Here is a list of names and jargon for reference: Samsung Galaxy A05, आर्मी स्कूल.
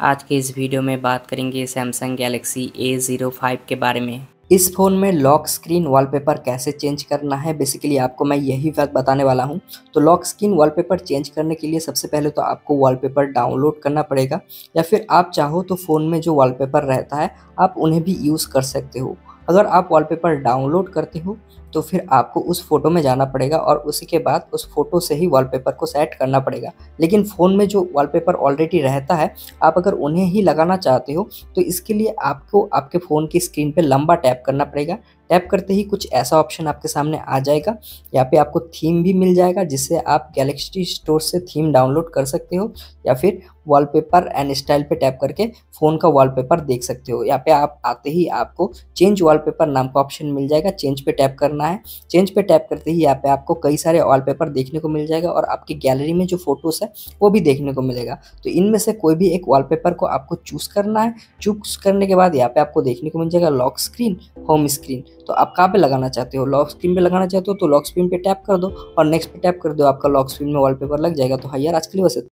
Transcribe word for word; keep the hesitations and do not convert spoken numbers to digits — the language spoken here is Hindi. आज के इस वीडियो में बात करेंगे Samsung Galaxy A zero five के बारे में। इस फ़ोन में लॉक स्क्रीन वॉलपेपर कैसे चेंज करना है बेसिकली आपको मैं यही बात बताने वाला हूं। तो लॉक स्क्रीन वॉलपेपर चेंज करने के लिए सबसे पहले तो आपको वॉलपेपर डाउनलोड करना पड़ेगा, या फिर आप चाहो तो फ़ोन में जो वॉलपेपर रहता है आप उन्हें भी यूज़ कर सकते हो। अगर आप वॉलपेपर डाउनलोड करते हो तो फिर आपको उस फ़ोटो में जाना पड़ेगा और उसी के बाद उस फ़ोटो से ही वॉलपेपर को सेट करना पड़ेगा। लेकिन फ़ोन में जो वॉलपेपर ऑलरेडी रहता है आप अगर उन्हें ही लगाना चाहते हो तो इसके लिए आपको आपके फ़ोन की स्क्रीन पे लंबा टैप करना पड़ेगा। टैप करते ही कुछ ऐसा ऑप्शन आपके सामने आ जाएगा। यहाँ पे आपको थीम भी मिल जाएगा जिससे आप गैलेक्सी स्टोर से थीम डाउनलोड कर सकते हो, या फिर वॉलपेपर एंड स्टाइल पे टैप करके फ़ोन का वॉलपेपर देख सकते हो। यहाँ पे आप आते ही आपको चेंज वॉलपेपर नाम का ऑप्शन मिल जाएगा, चेंज पे टैप करना है। चेंज पे टैप करते ही यहाँ पे आपको कई सारे वॉलपेपर देखने को मिल जाएगा और आपकी गैलरी में जो फोटोज़ है वो भी देखने को मिलेगा। तो इनमें से कोई भी एक वॉलपेपर को आपको चूज़ करना है। चूज़ करने के बाद यहाँ पे आपको देखने को मिल जाएगा लॉक स्क्रीन, होम स्क्रीन। तो आप कहाँ पे लगाना चाहते हो, लॉक स्क्रीन पे लगाना चाहते हो तो लॉक स्क्रीन पे टैप कर दो और नेक्स्ट पे टैप कर दो, आपका लॉक स्क्रीन में वॉलपेपर लग जाएगा। तो हाँ यार, आज के लिए बस इतना।